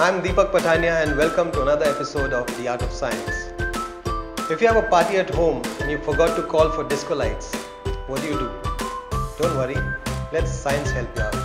I'm Deepak Patanya and welcome to another episode of The Art of Science. If you have a party at home and you forgot to call for disco lights, what do you do? Don't worry, let science help you out.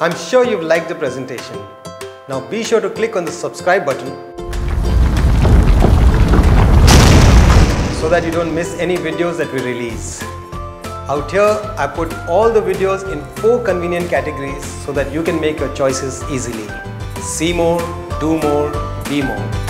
I'm sure you've liked the presentation. Now be sure to click on the subscribe button so that you don't miss any videos that we release. Out here, I put all the videos in 4 convenient categories so that you can make your choices easily. See more, do more, be more.